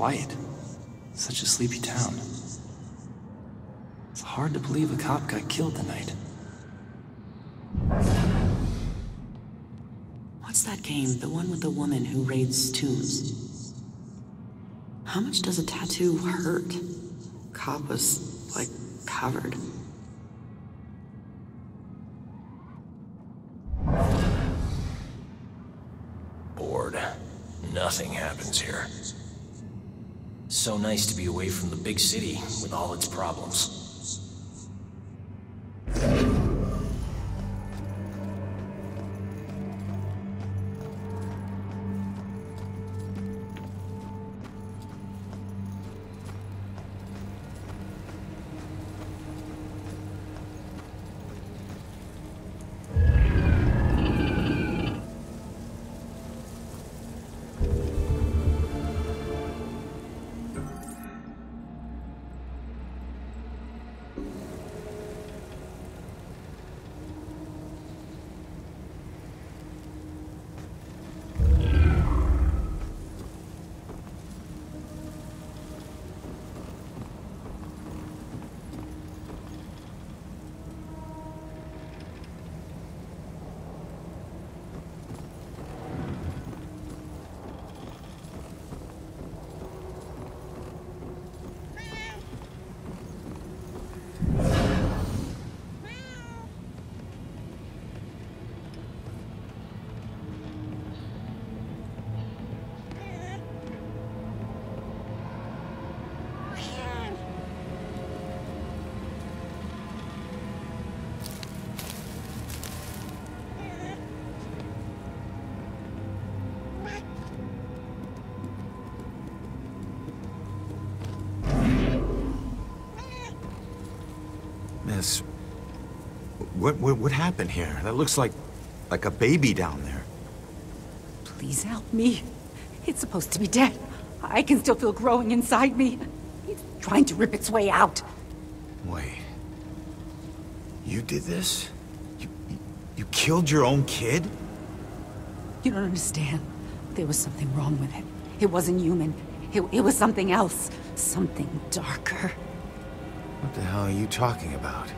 quiet. Such a sleepy town. It's hard to believe a cop got killed tonight. What's that game? The one with the woman who raids tombs. How much does a tattoo hurt? Cop was, like, covered. Bored. Nothing happens here. So nice to be away from the big city with all its problems. What happened here? That looks like a baby down there. Please help me. It's supposed to be dead. I can still feel growing inside me. It's trying to rip its way out. Wait. You did this? You killed your own kid? You don't understand. There was something wrong with it. It wasn't human. It was something else. Something darker. What the hell are you talking about?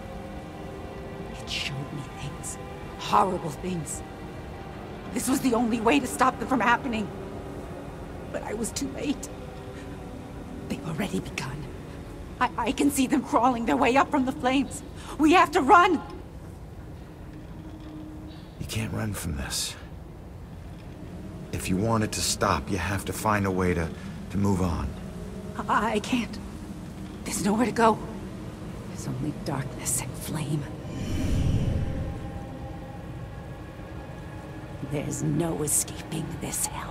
Showed me things. Horrible things. This was the only way to stop them from happening. But I was too late. They've already begun. I can see them crawling their way up from the flames. We have to run! You can't run from this. If you want it to stop, you have to find a way to move on. I can't. There's nowhere to go. There's only darkness and flame. There's no escaping this hell.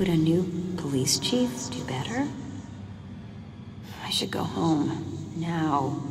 Would a new police chief do better? I should go home now.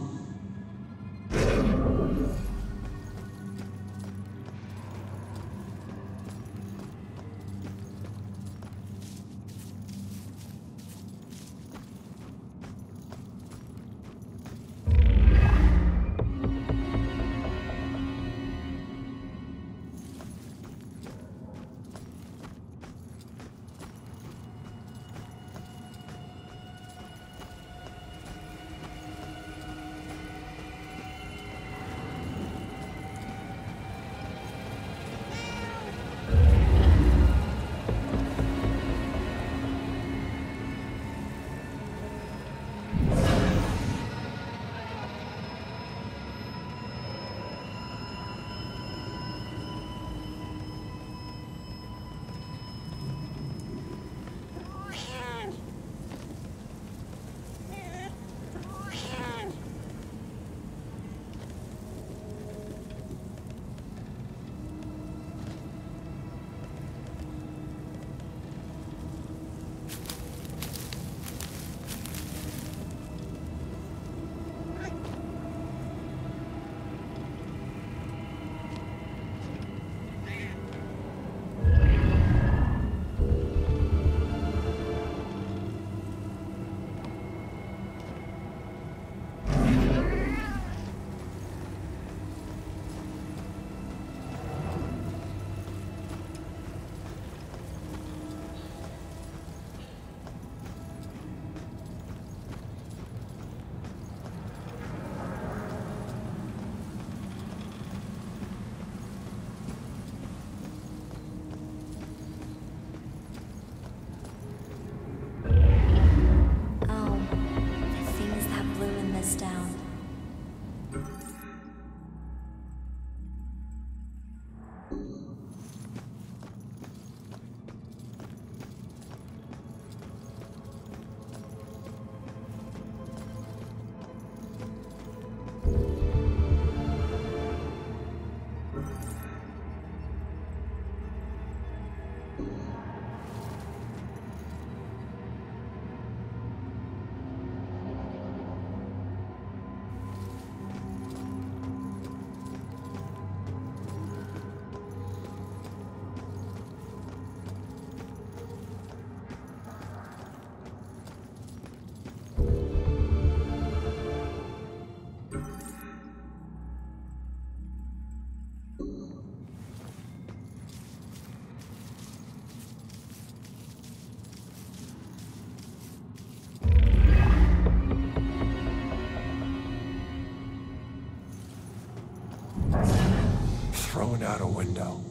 Out a window.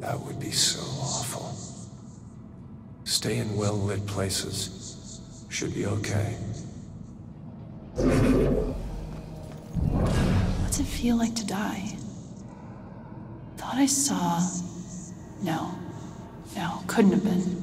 That would be so awful. Stay in well-lit places. Should be okay. What's it feel like to die? Thought I saw... No, couldn't have been.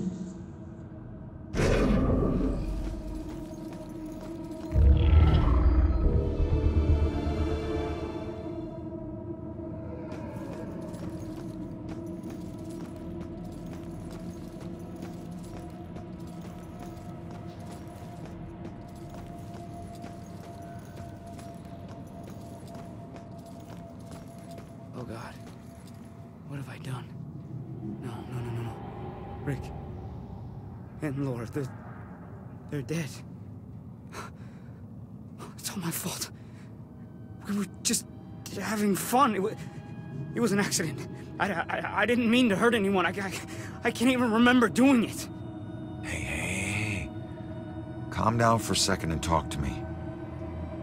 They're dead. It's all my fault. We were just having fun. It was an accident. I didn't mean to hurt anyone. I can't even remember doing it. Hey. Calm down for a second and talk to me.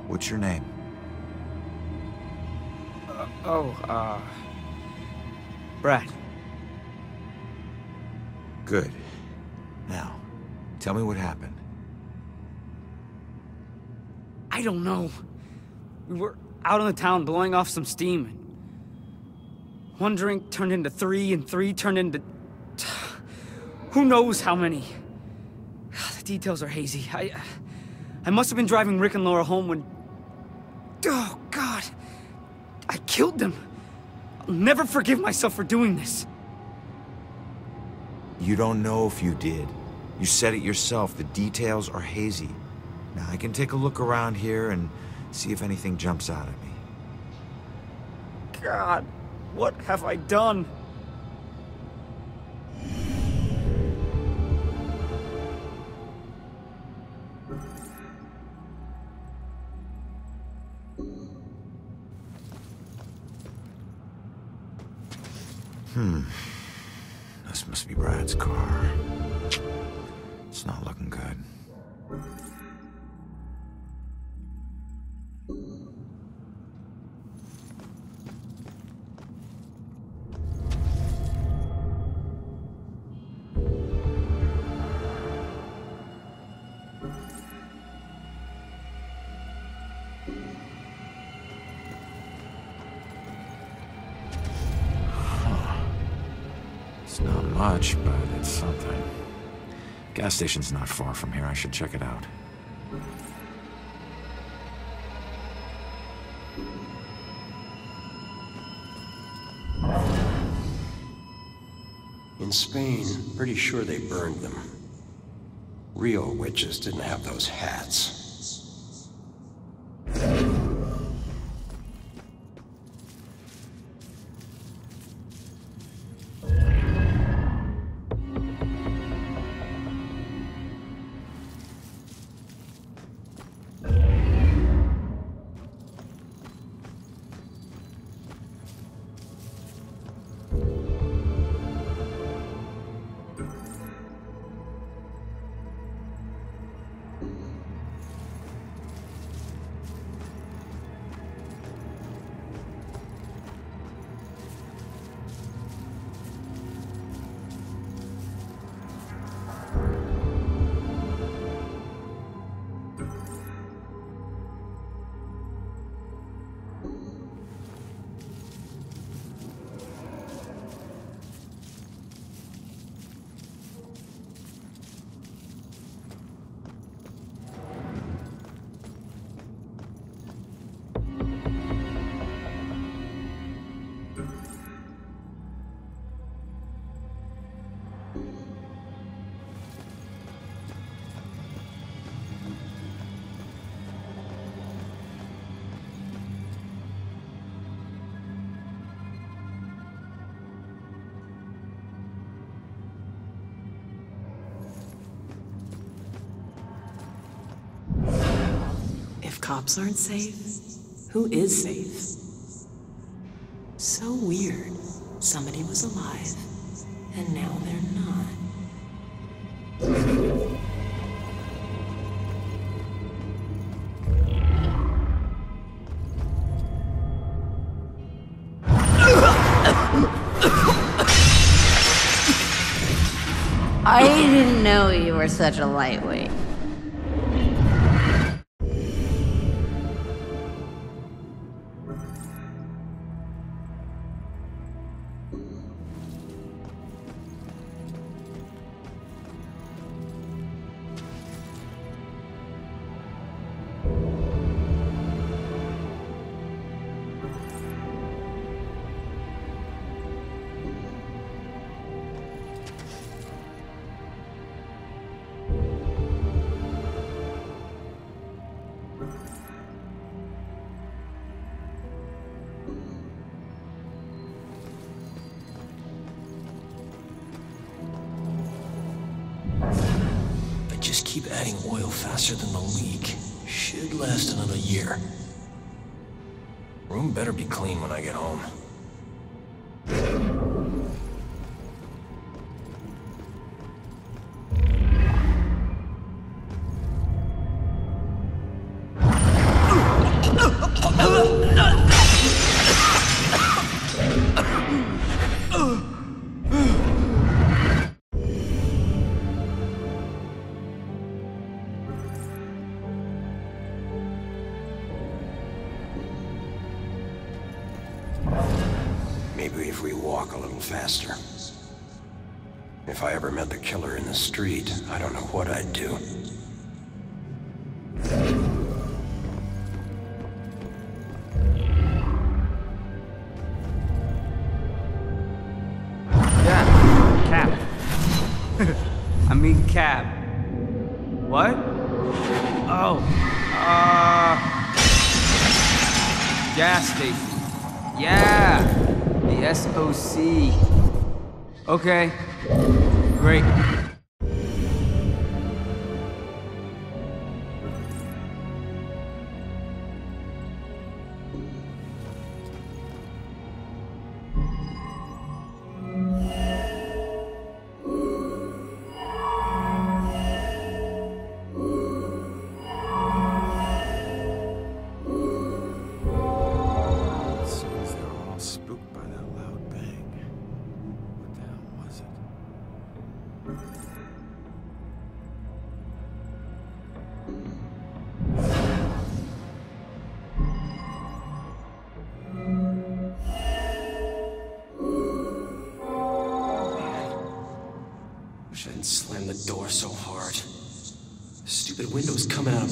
What's your name? Brad. Good. Now, tell me what happened. I don't know. We were out on the town blowing off some steam, and one drink turned into three, and three turned into... who knows how many. The details are hazy. I must have been driving Rick and Laura home when... oh, God. I killed them. I'll never forgive myself for doing this. You don't know if you did. You said it yourself. The details are hazy. Now I can take a look around here and see if anything jumps out at me. God, what have I done? This must be Brad's car. It's not looking good. Much, but it's something. Gas station's not far from here. I should check it out. In Spain, pretty sure they burned them. Real witches didn't have those hats. Cops aren't safe? Who is safe? So weird. Somebody was alive, and now they're not. I didn't know you were such a lightweight. Faster than the leak. Should last another year. Room better be clean when I get home. Street, I don't know what I'd do. Cap. I mean cab. What? Oh. Gas station. Yeah. The SOC. Okay. Great.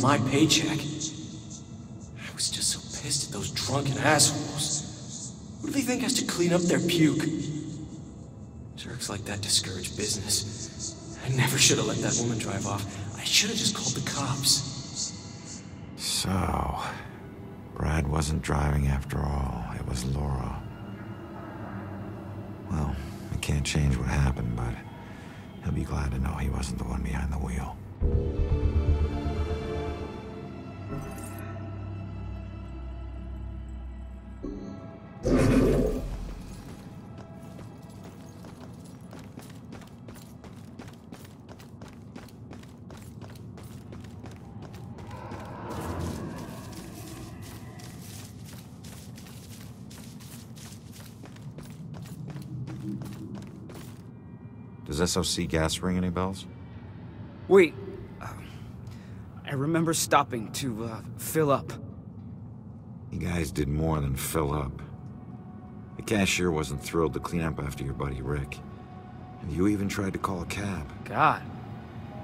My paycheck. I was just so pissed at those drunken assholes. Who do they think has to clean up their puke? Jerks like that discourage business. I never should have let that woman drive off. I should have just called the cops. So, Brad wasn't driving after all. It was Laura. Well, I can't change what happened, but he'll be glad to know he wasn't the one behind the wheel. Does SOC gas ring any bells? Wait. I remember stopping to, fill up. You guys did more than fill up. The cashier wasn't thrilled to clean up after your buddy Rick. And you even tried to call a cab. God.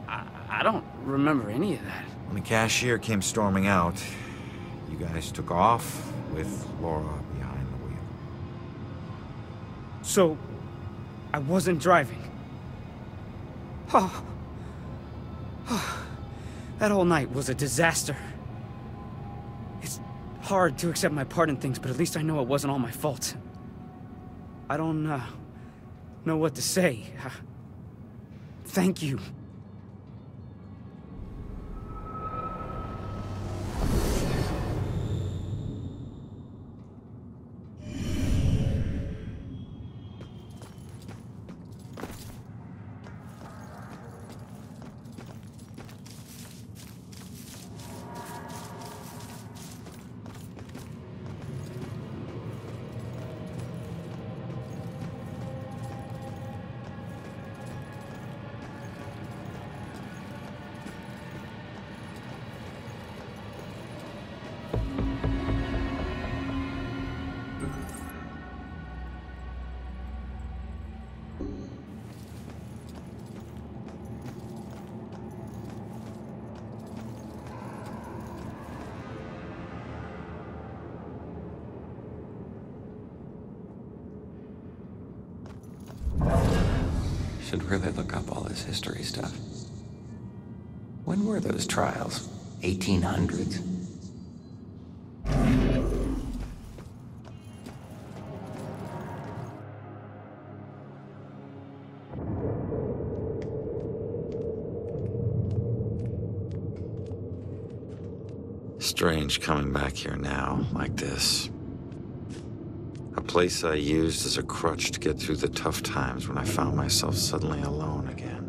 I don't remember any of that. When the cashier came storming out, you guys took off with Laura behind the wheel. So, I wasn't driving. Oh. Oh. That whole night was a disaster. It's hard to accept my part in things, but at least I know it wasn't all my fault. I don't know what to say. Thank you. Should really look up all this history stuff. When were those trials? 1800s? Strange coming back here now, like this. The place I used as a crutch to get through the tough times when I found myself suddenly alone again.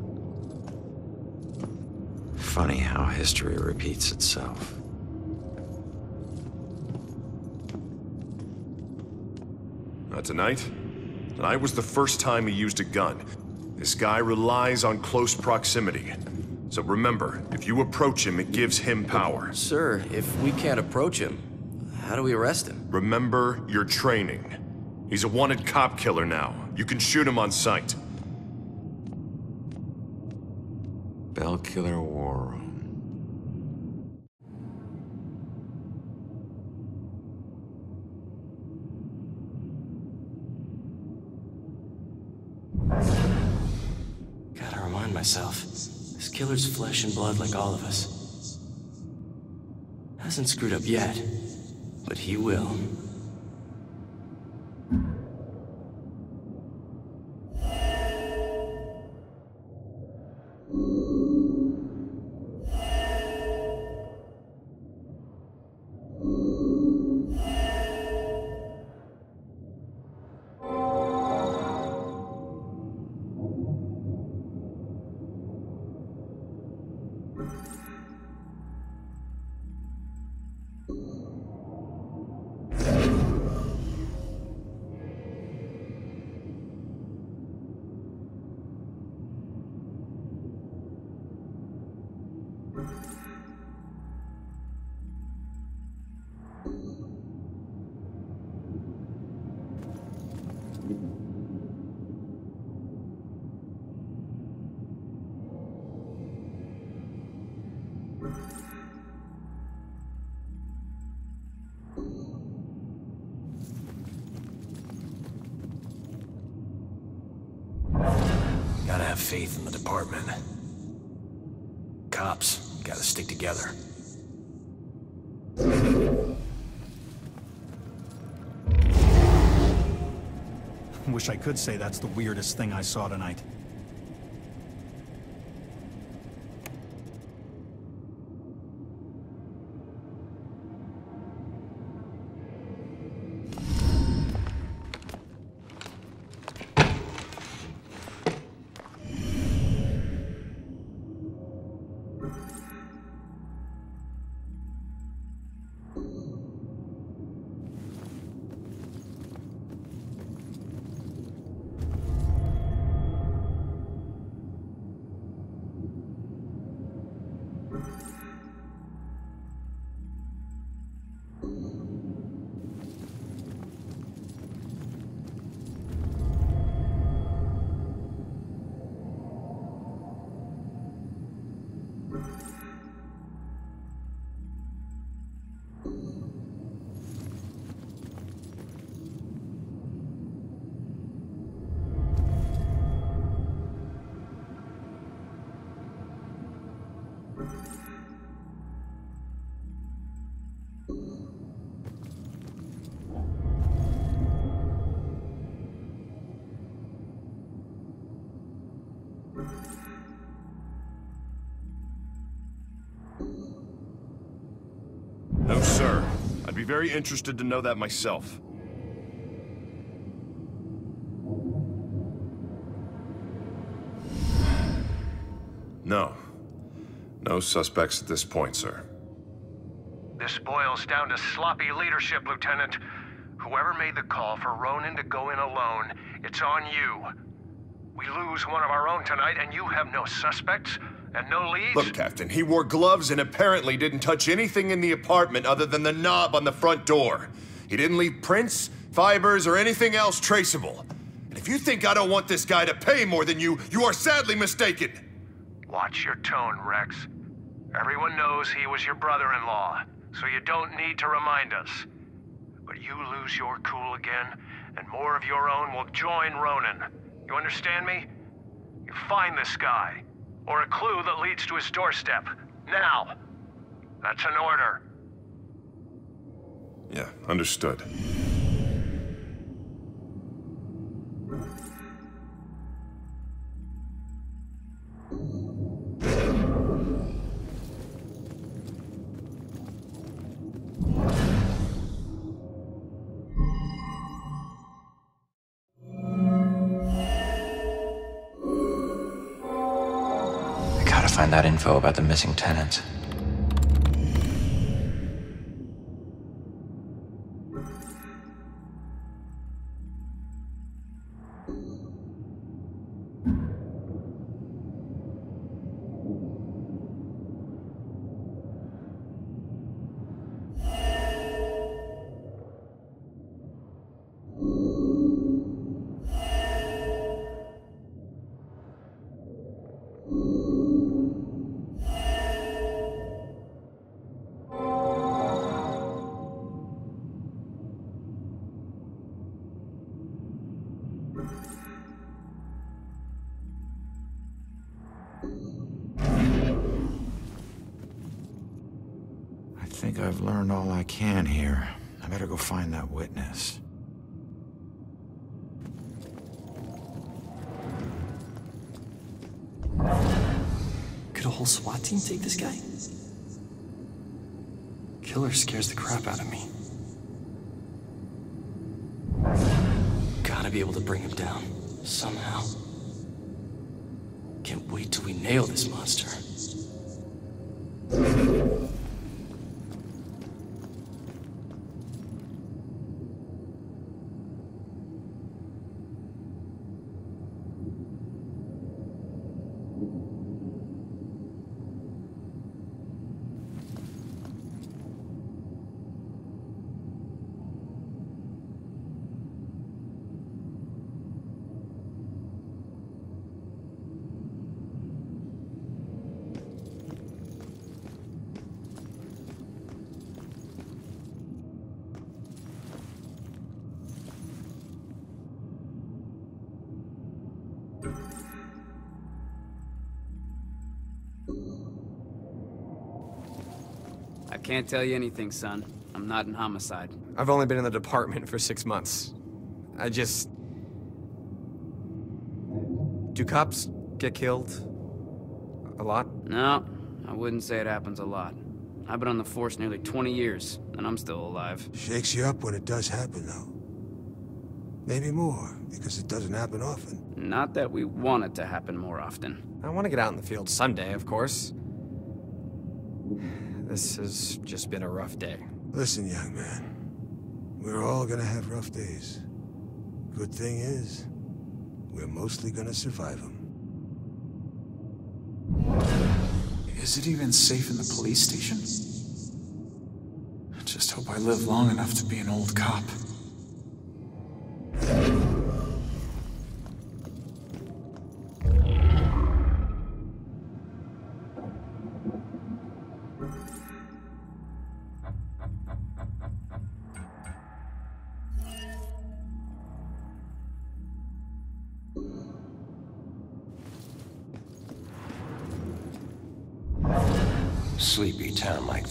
Funny how history repeats itself. Not tonight. Tonight was the first time he used a gun. This guy relies on close proximity. So remember, if you approach him, it gives him power. But, sir, if we can't approach him, how do we arrest him? Remember your training. He's a wanted cop killer now. You can shoot him on sight. Bell Killer War Room. Gotta remind myself. This killer's flesh and blood like all of us. Hasn't screwed up yet, but he will. Faith in the department. Cops, gotta stick together. Wish I could say that's the weirdest thing I saw tonight. No, sir. I'd be very interested to know that myself. No. No suspects at this point, sir. This boils down to sloppy leadership, Lieutenant. Whoever made the call for Ronan to go in alone, it's on you. We lose one of our own tonight, and you have no suspects? And no leads? Look, Captain, he wore gloves and apparently didn't touch anything in the apartment other than the knob on the front door. He didn't leave prints, fibers, or anything else traceable. And if you think I don't want this guy to pay more than you, you are sadly mistaken. Watch your tone, Rex. Everyone knows he was your brother-in-law, so you don't need to remind us. But you lose your cool again, and more of your own will join Ronan. You understand me? You find this guy. Or a clue that leads to his doorstep. Now! That's an order. Yeah, understood. Find that info about the missing tenants. think I've learned all I can here. I better go find that witness. Could a whole SWAT team take this guy? Killer scares the crap out of me. Gotta be able to bring him down, somehow. Can't wait till we nail this monster. Can't tell you anything, son. I'm not in homicide. I've only been in the department for 6 months. I just... Do cops get killed? A lot? No, I wouldn't say it happens a lot. I've been on the force nearly 20 years, and I'm still alive. Shakes you up when it does happen, though. Maybe more, because it doesn't happen often. Not that we want it to happen more often. I want to get out in the field someday, of course. This has just been a rough day. Listen, young man. We're all gonna have rough days. Good thing is, we're mostly gonna survive them. Is it even safe in the police station? I just hope I live long enough to be an old cop.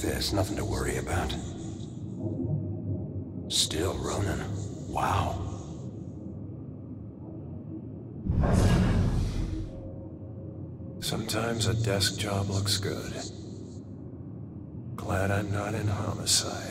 There's nothing to worry about. Still, Ronan. Wow. Sometimes a desk job looks good. Glad I'm not in homicide.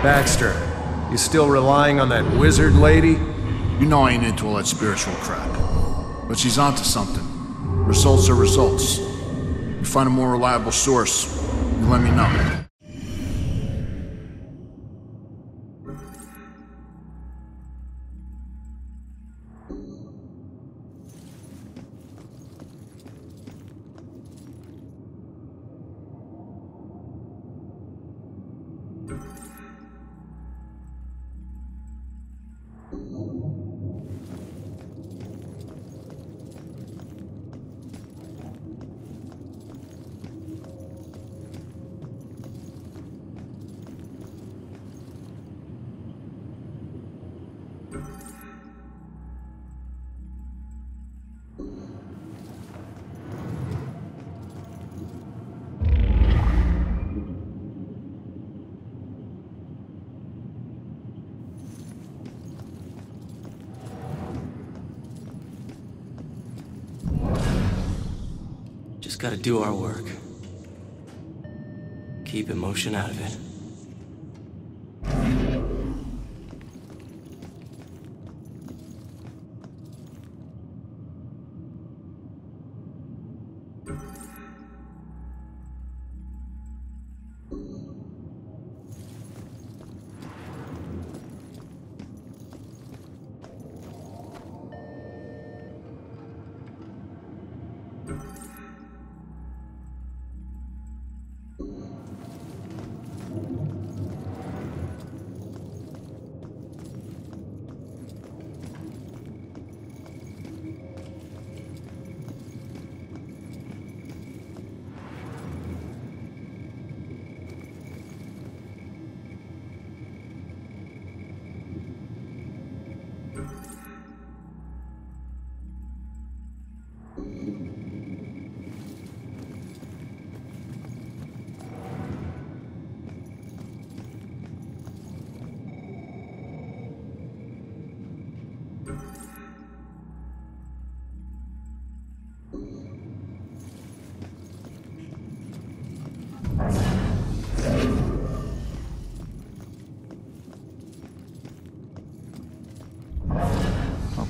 Baxter, you still relying on that wizard lady? You know I ain't into all that spiritual crap. But she's onto something. Results are results. You find a more reliable source, you let me know. Gotta do our work. Keep emotion out of it.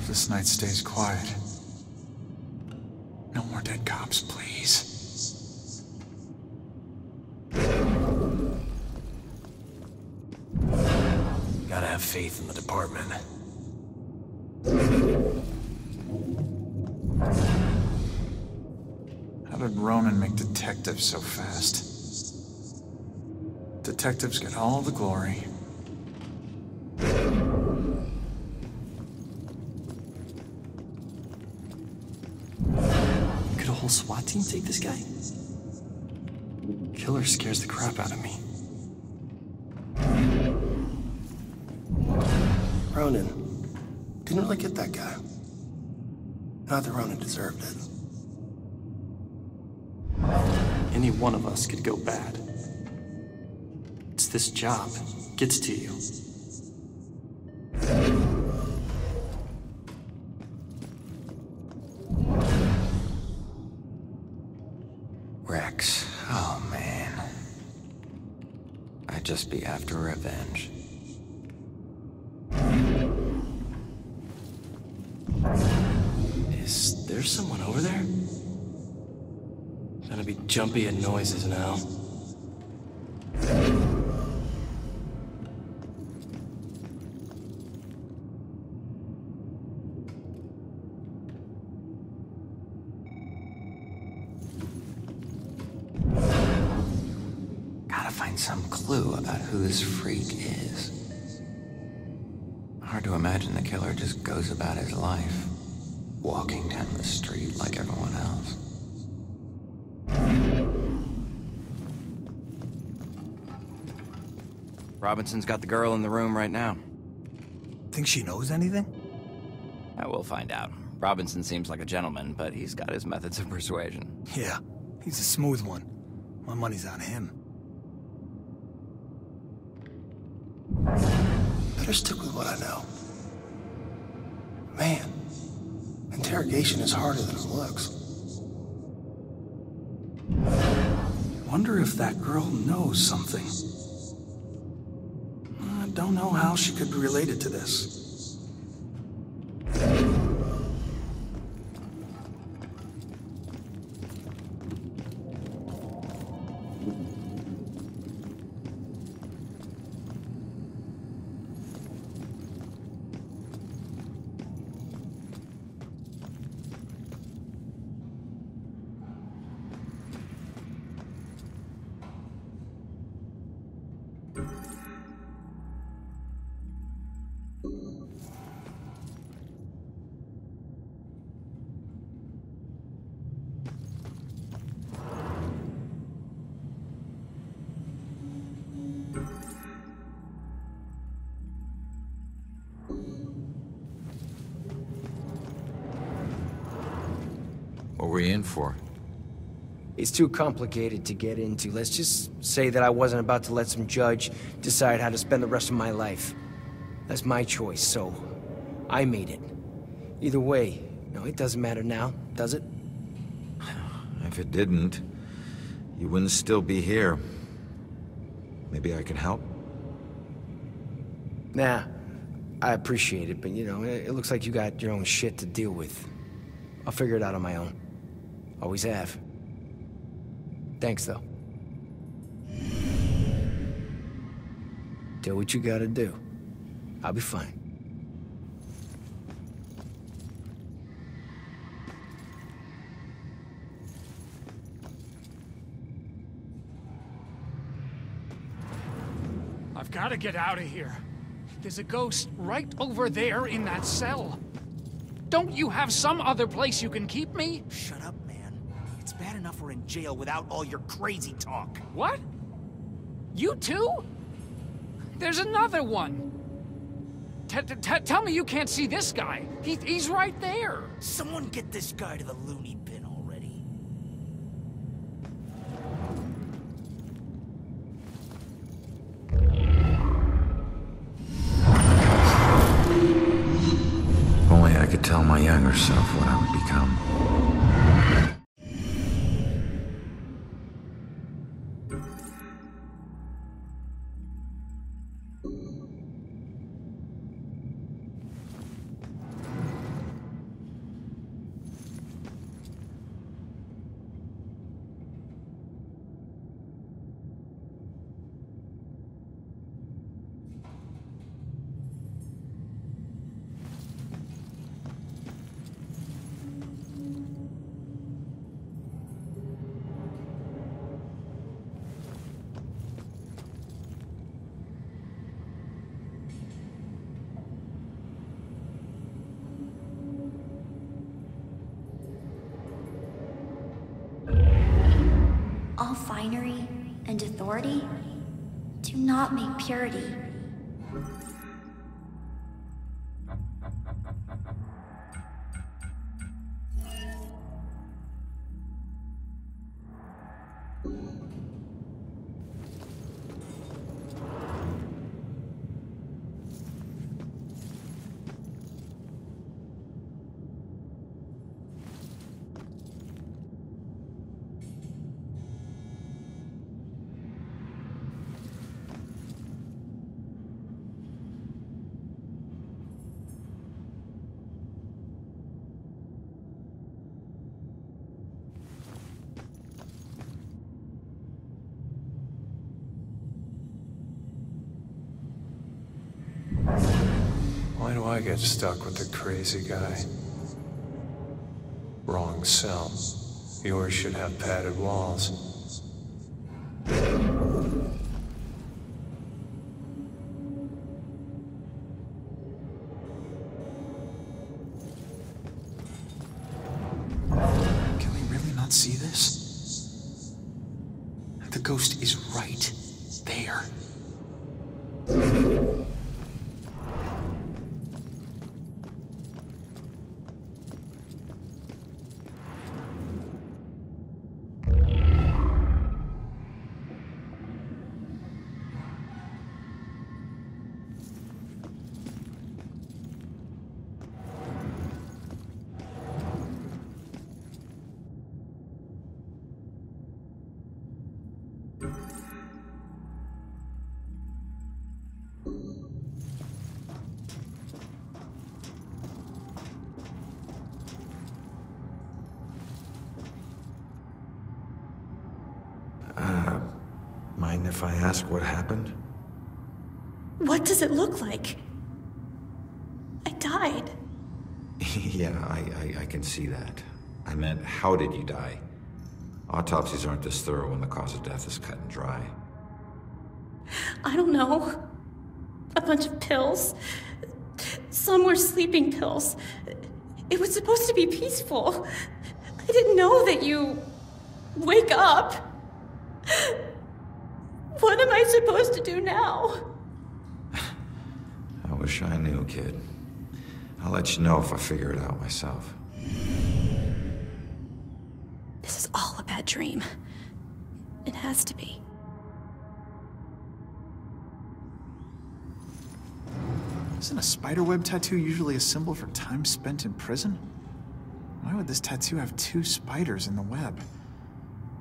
this night stays quiet. No more dead cops, please. Gotta have faith in the department. How did Ronan make detectives so fast? Detectives get all the glory. Could a whole SWAT team take this guy? Killer scares the crap out of me. Ronan. Didn't really get that guy. Not that Ronan deserved it. Any one of us could go bad. It's this job. Gets to you. Rex. Oh, man. I'd just be after revenge. There's someone over there? Gonna be jumpy at noises now. Gotta find some clue about who this freak is. Hard to imagine the killer just goes about his life. Walking down the street like everyone else. Robinson's got the girl in the room right now. Think she knows anything? I will find out. Robinson seems like a gentleman, but he's got his methods of persuasion. Yeah, he's a smooth one. My money's on him. Better stick with what I know. Man. Interrogation is harder than it looks. Wonder if that girl knows something. I don't know how she could be related to this. What were you in for? It's too complicated to get into. Let's just say that I wasn't about to let some judge decide how to spend the rest of my life. That's my choice, so I made it. Either way, no, it doesn't matter now, does it? If it didn't, you wouldn't still be here. Maybe I can help? Nah, I appreciate it, but you know, it looks like you got your own shit to deal with. I'll figure it out on my own. Always have. Thanks, though. Do what you gotta do. I'll be fine. I've gotta get out of here. There's a ghost right over there in that cell. Don't you have some other place you can keep me? Shut up, man. It's bad enough we're in jail without all your crazy talk. What? You too? There's another one. Tell me you can't see this guy. He's right there. Someone get this guy to the loony bin already. If only I could tell my younger self what I would become. and authority do not make purity. Why do I get stuck with the crazy guy? Wrong cell. Yours should have padded walls. Can we really not see this? The ghost is right there. Mind if I ask what happened? What does it look like? I died. Yeah, I can see that. I meant, how did you die? Autopsies aren't this thorough when the cause of death is cut and dry. I don't know. A bunch of pills. Some were sleeping pills. It was supposed to be peaceful. I didn't know that you wake up. What am I supposed to do now? I wish I knew, kid. I'll let you know if I figure it out myself. This is all a bad dream. It has to be. Isn't a spiderweb tattoo usually a symbol for time spent in prison? Why would this tattoo have two spiders in the web?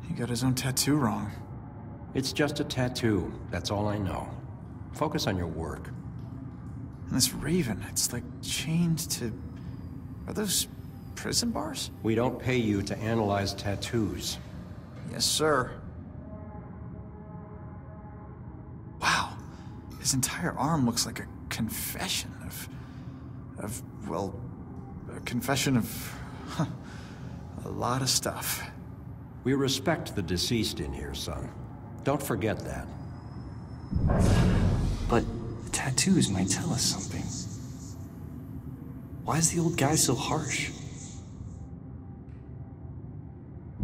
He got his own tattoo wrong. It's just a tattoo, that's all I know. Focus on your work. And this raven, it's like chained to... Are those prison bars? We don't pay you to analyze tattoos. Yes, sir. Wow. His entire arm looks like a confession of well... a confession of... Huh, a lot of stuff. We respect the deceased in here, son. Don't forget that. But the tattoos might tell us something. Why is the old guy so harsh?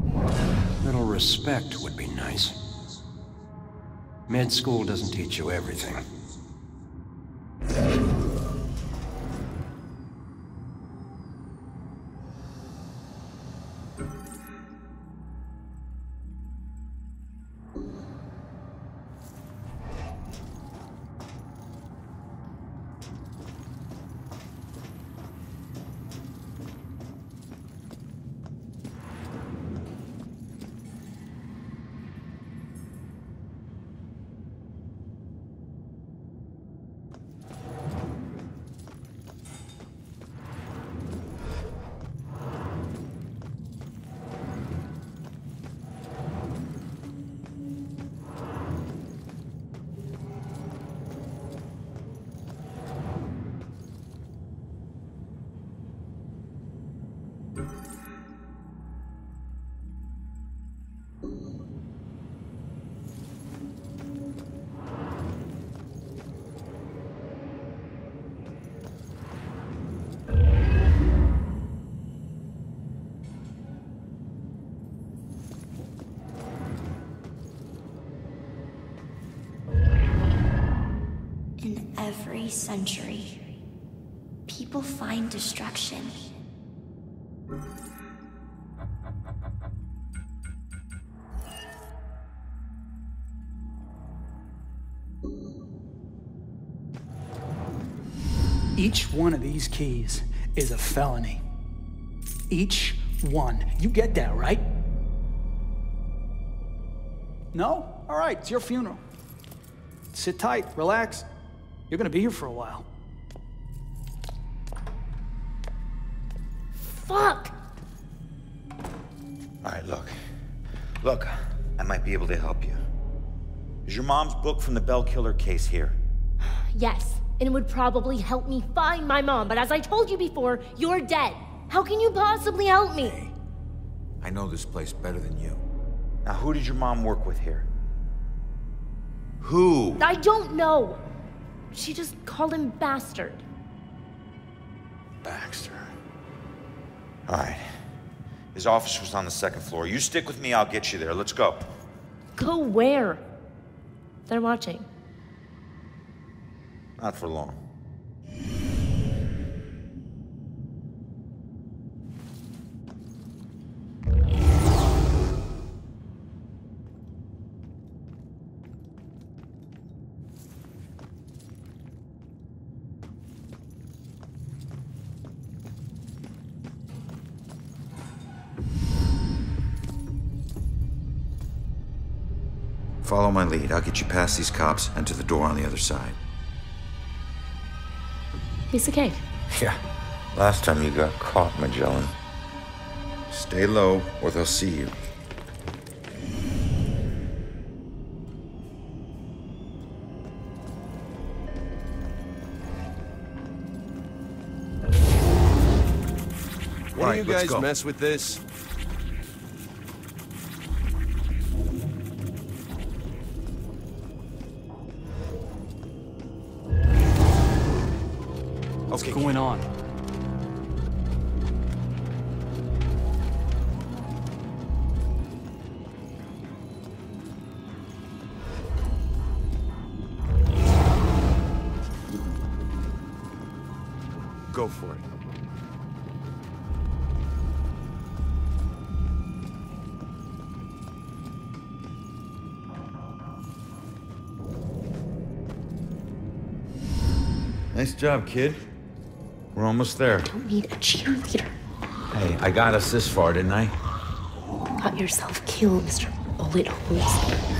A little respect would be nice. Med school doesn't teach you everything. Every century, people find destruction. Each one of these keys is a felony. Each one. You get that, right? No? All right, it's your funeral. Sit tight, relax. You're gonna be here for a while. Fuck! All right, look, I might be able to help you. Is your mom's book from the Bell Killer case here? Yes, and it would probably help me find my mom, but as I told you before, you're dead. How can you possibly help me? Hey, I know this place better than you. Now, who did your mom work with here? Who? I don't know. She just called him Bastard. Baxter. All right. His office was on the second floor. You stick with me, I'll get you there. Let's go. Go where? They're watching. Not for long. Follow my lead. I'll get you past these cops and to the door on the other side. Piece of cake. Yeah. Last time you got caught, Magellan. Stay low or they'll see you. Why do you guys mess with this? What's going on? Go for it. Nice job, kid. We're almost there. I don't need a cheerleader. Hey, I got us this far, didn't I? Got yourself killed, Mr. Bullet Holes.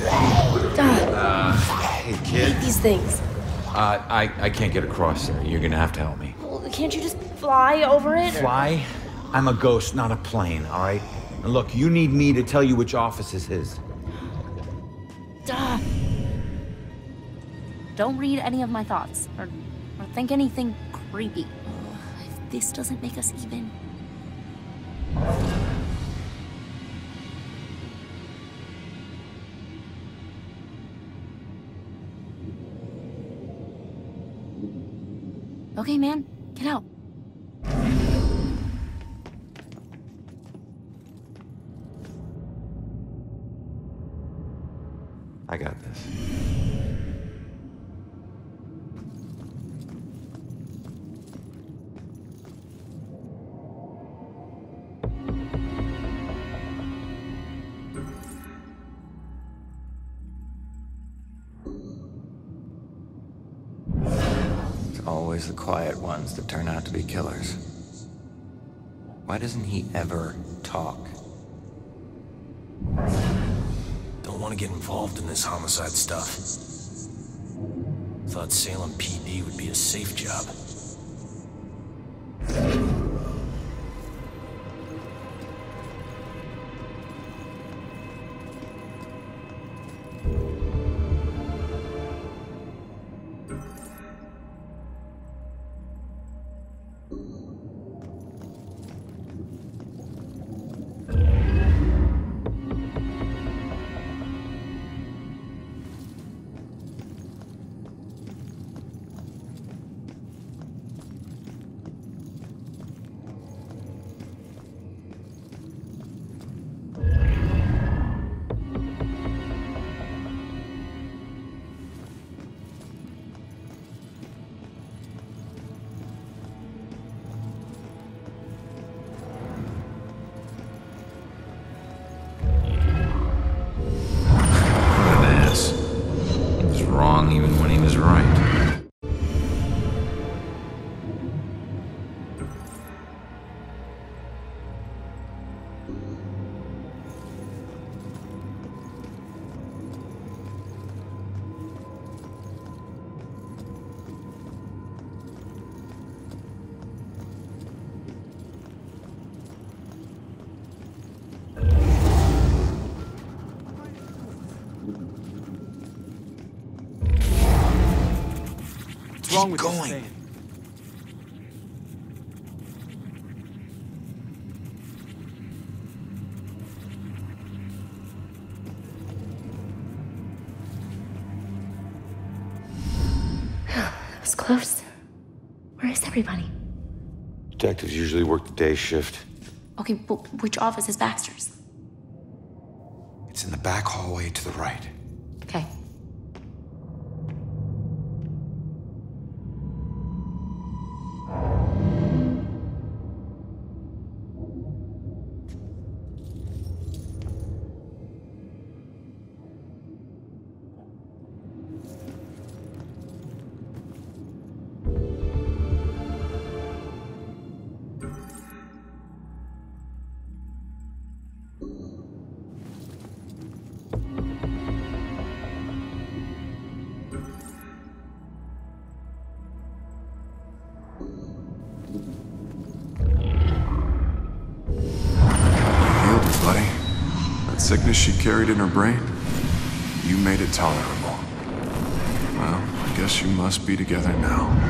Hey, kid. I hate these things. I can't get across there. You're gonna have to help me. Well, can't you just fly over it? Fly? I'm a ghost, not a plane, all right? And look, you need me to tell you which office is his. Don't read any of my thoughts, or think anything creepy. This doesn't make us even. Okay, man, get out. I got this. Always the quiet ones that turn out to be killers. Why doesn't he ever talk? Don't want to get involved in this homicide stuff. Thought Salem PD would be a safe job. wrong with this thing? That was close. Where is everybody? Detectives usually work the day shift. Okay, but which office is Baxter's? It's in the back hallway to the right. Okay. Sickness she carried in her brain? You made it tolerable. Well, I guess you must be together now.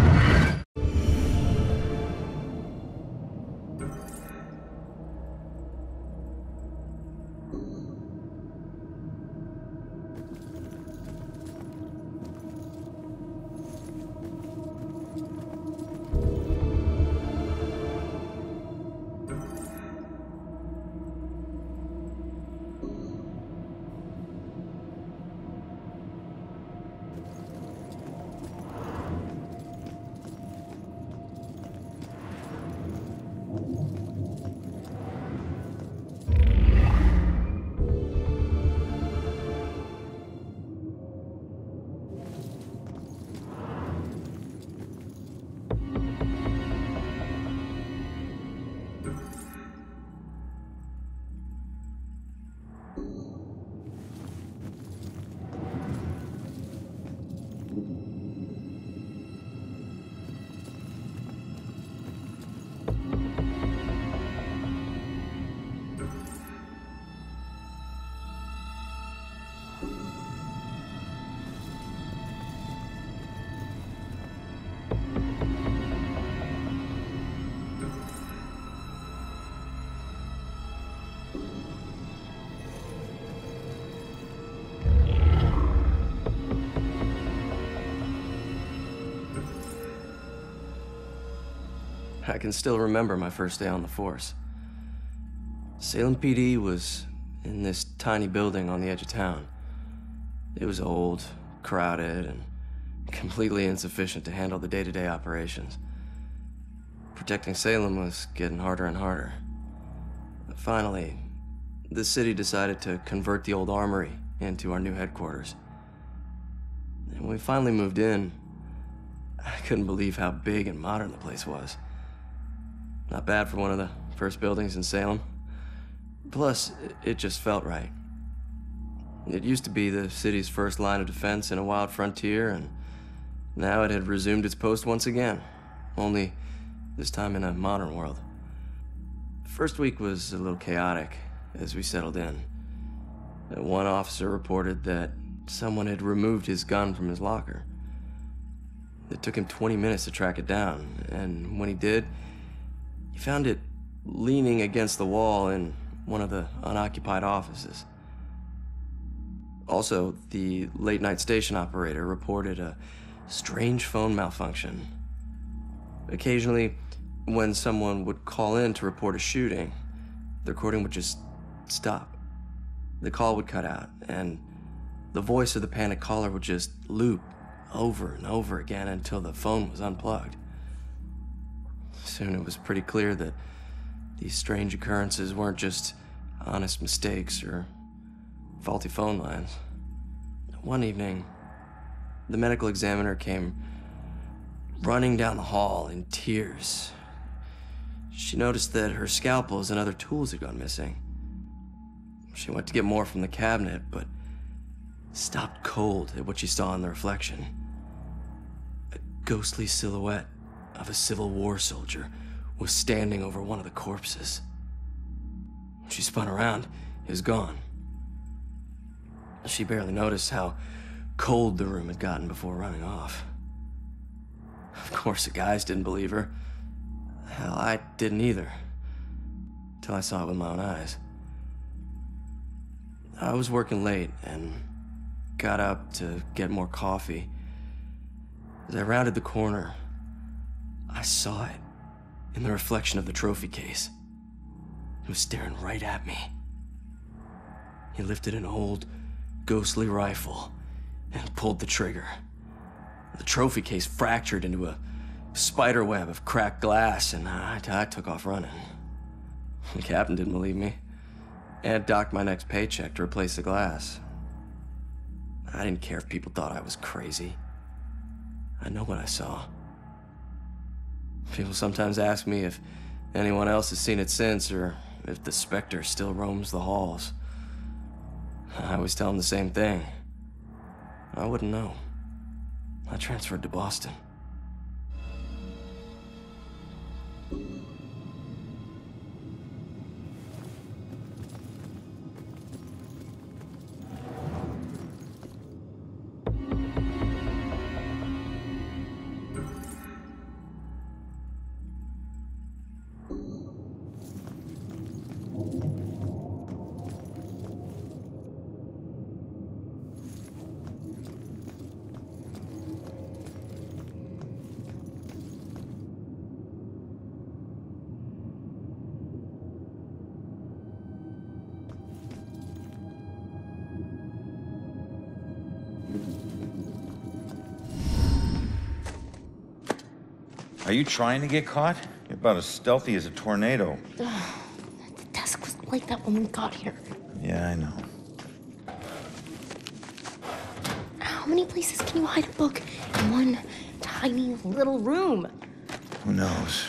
I can still remember my first day on the force. Salem PD was in this tiny building on the edge of town. It was old, crowded, and completely insufficient to handle the day-to-day operations. Protecting Salem was getting harder and harder. Finally, the city decided to convert the old armory into our new headquarters. And when we finally moved in, I couldn't believe how big and modern the place was. Not bad for one of the first buildings in Salem. Plus, it just felt right. It used to be the city's first line of defense in a wild frontier, and now it had resumed its post once again, only this time in a modern world. The first week was a little chaotic as we settled in. One officer reported that someone had removed his gun from his locker. It took him 20 minutes to track it down, and when he did, he found it leaning against the wall in one of the unoccupied offices. Also, the late-night station operator reported a strange phone malfunction. Occasionally, when someone would call in to report a shooting, the recording would just stop. The call would cut out, and the voice of the panicked caller would just loop over and over again until the phone was unplugged. Soon it was pretty clear that these strange occurrences weren't just honest mistakes or faulty phone lines. One evening, the medical examiner came running down the hall in tears. She noticed that her scalpels and other tools had gone missing. She went to get more from the cabinet, but stopped cold at what she saw in the reflection. A ghostly silhouette of a Civil War soldier was standing over one of the corpses. She spun around, it was gone. She barely noticed how cold the room had gotten before running off. course, the guys didn't believe her. Hell, I didn't either. Till I saw it with my own eyes. I was working late and got up to get more coffee. As I rounded the corner, I saw it in the reflection of the trophy case. It was staring right at me. He lifted an old, ghostly rifle and pulled the trigger. The trophy case fractured into a spider web of cracked glass, and I took off running. The captain didn't believe me and docked my next paycheck to replace the glass. I didn't care if people thought I was crazy. I know what I saw. People sometimes ask me if anyone else has seen it since, or if the specter still roams the halls. I always tell them the same thing. I wouldn't know. I transferred to Boston. Are you trying to get caught? You're about as stealthy as a tornado. Oh, the desk was like that when we got here. Yeah, I know. How many places can you hide a book in one tiny little room? Who knows?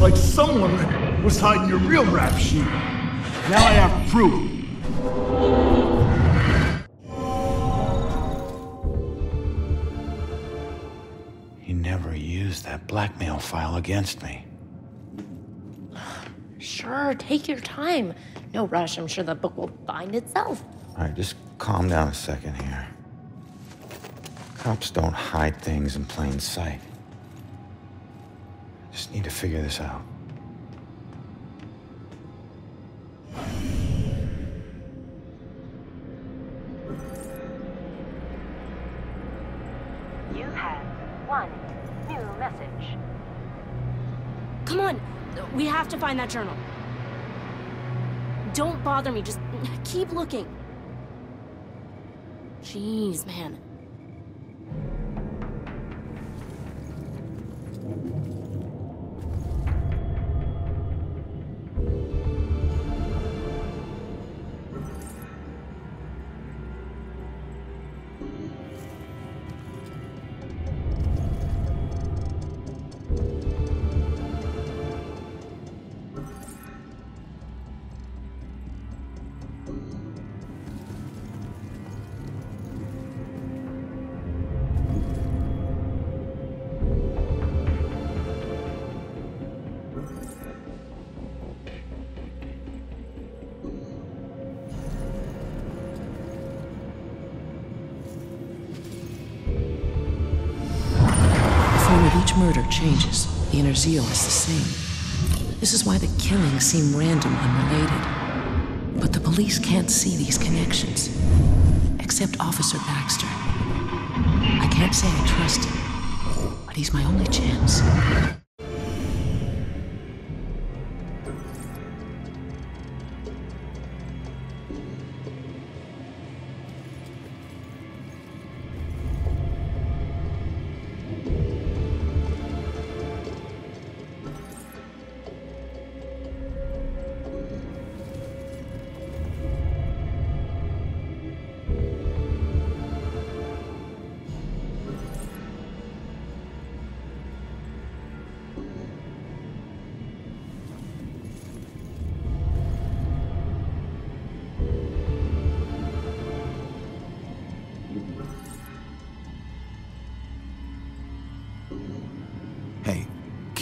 Like someone was hiding your real rap sheet. Now I have proof. He never used that blackmail file against me. Sure, take your time. No rush, I'm sure that book will find itself. All right, just calm down a second here. Cops don't hide things in plain sight. Just need to figure this out. You have one new message. Come on, we have to find that journal. Don't bother me, just keep looking. Jeez, man. Murder changes, the inner zeal is the same. This is why the killings seem random and related. But the police can't see these connections. Except Officer Baxter. I can't say I trust him, but he's my only chance.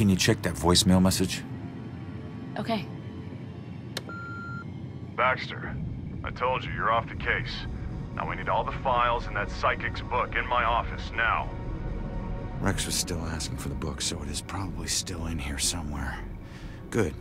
Can you check that voicemail message? Okay. Baxter, I told you, you're off the case. Now we need all the files in that psychic's book in my office, now. Rex was still asking for the book, so it is probably still in here somewhere. Good.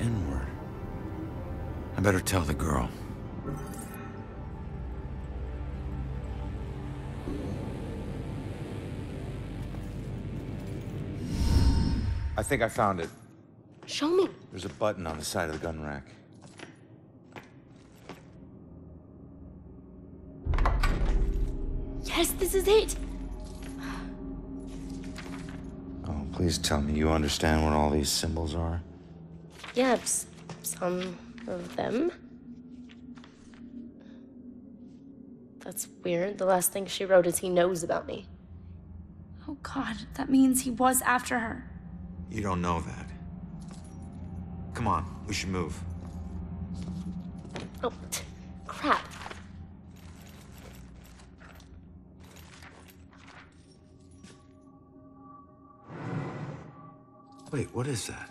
Inward. I better tell the girl. I think I found it. Show me. There's a button on the side of the gun rack. Yes, this is it. Oh, please tell me you understand what all these symbols are. Yeah, some of them. That's weird. The last thing she wrote is he knows about me. Oh God, that means he was after her. You don't know that. Come on, we should move. Oh, crap. Wait, what is that?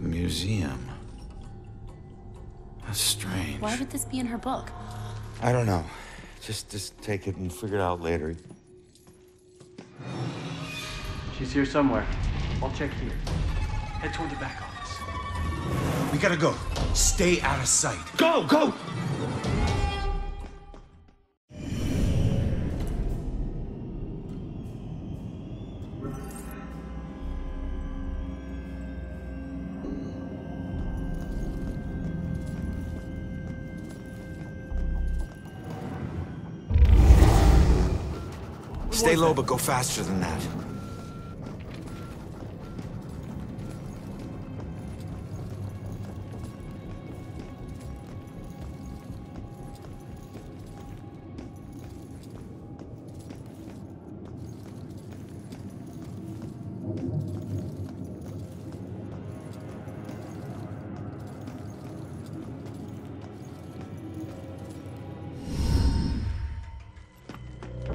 Museum. That's strange. Why would this be in her book? I don't know. Just take it and figure it out later. She's here somewhere. I'll check here. Head toward the back office. We gotta go. Stay out of sight. Go, go! Stay low, but go faster than that.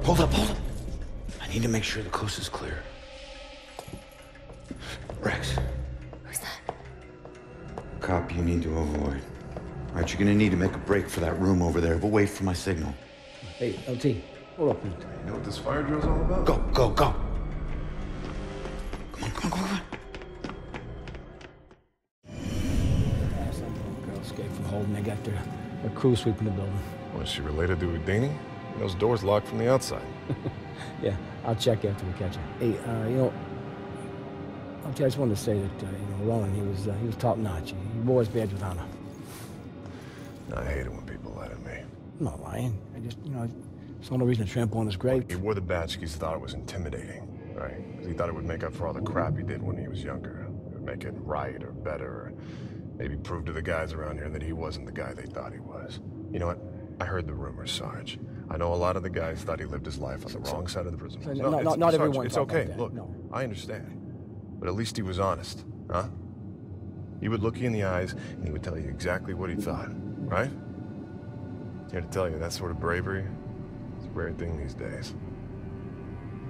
Hold up. I need to make sure the coast is clear. Rex. Who's that? Cop you need to avoid. All right, you're gonna need to make a break for that room over there, but wait for my signal. Hey, LT, hold up. You know what this fire drill's all about? Go. Come on. Some girl escaped from Holden. They got their crew sweeping the building. Was she related to Houdini? Those doors locked from the outside. Yeah, I'll check after we catch her. Hey, I just wanted to say that, Ronan, he was top-notch. He wore his badge with honor. I hate it when people lie to me. I'm not lying. I just, there's no reason to trample on his grave. He wore the badge because he thought it was intimidating, right? Because he thought it would make up for all the crap he did when he was younger. It would make it right or better, or maybe prove to the guys around here that he wasn't the guy they thought he was. You know what? I heard the rumors, Sarge. I know a lot of the guys thought he lived his life on the wrong side of the prison. No, not everyone. It's okay. Like that. Look, no. I understand. But at least he was honest, huh? He would look you in the eyes, and he would tell you exactly what he thought, right? Here to tell you, that sort of bravery is a rare thing these days.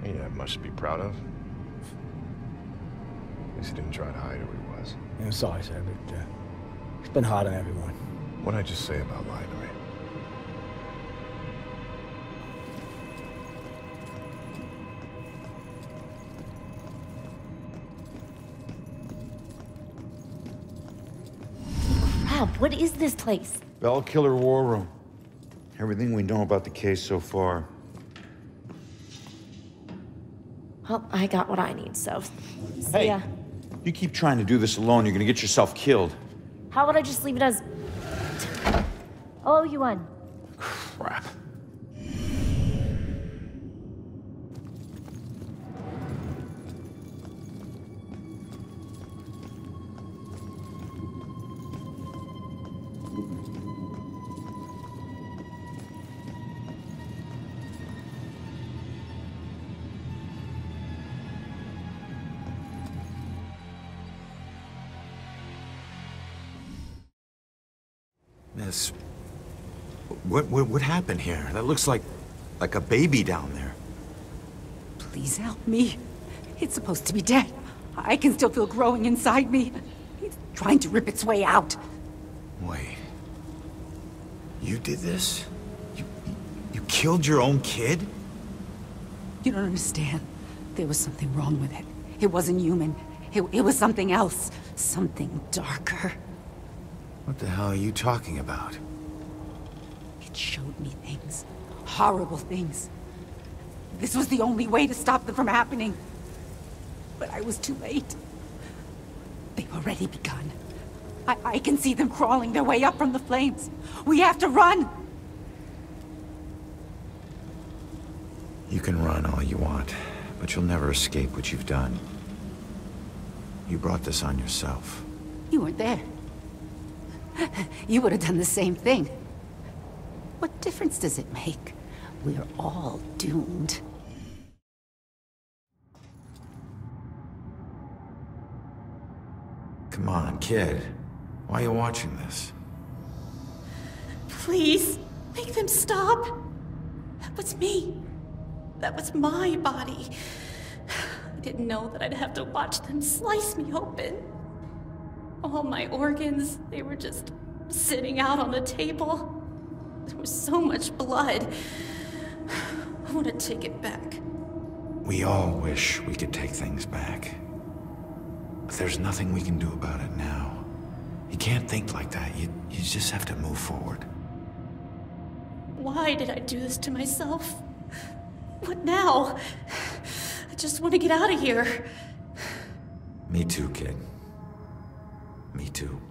He didn't have much to be proud of. At least he didn't try to hide who he was. I'm sorry, sir, but it's been hard on everyone. What did I just say about lying to me? What is this place? Bell Killer War Room. Everything we know about the case so far. Well, I got what I need, so. Hey! Yeah. You keep trying to do this alone, you're gonna get yourself killed. How would I just leave it as... Oh, you won. Crap. Miss, what happened here? That looks like a baby down there. Please help me. It's supposed to be dead. I can still feel growing inside me. It's trying to rip its way out. Wait. You did this? You killed your own kid? You don't understand. There was something wrong with it. It wasn't human. It was something else. Something darker. What the hell are you talking about? It showed me things. Horrible things. This was the only way to stop them from happening. But I was too late. They've already begun. I can see them crawling their way up from the flames. We have to run! You can run all you want, but you'll never escape what you've done. You brought this on yourself. You weren't there. You would have done the same thing. What difference does it make? We're all doomed. Come on, kid. Why are you watching this? Please, make them stop. That was me. That was my body. I didn't know that I'd have to watch them slice me open. All my organs, they were just sitting out on the table. There was so much blood. I want to take it back. We all wish we could take things back. But there's nothing we can do about it now. You can't think like that. You just have to move forward. Why did I do this to myself? What now? I just want to get out of here. Me too, kid. Me too.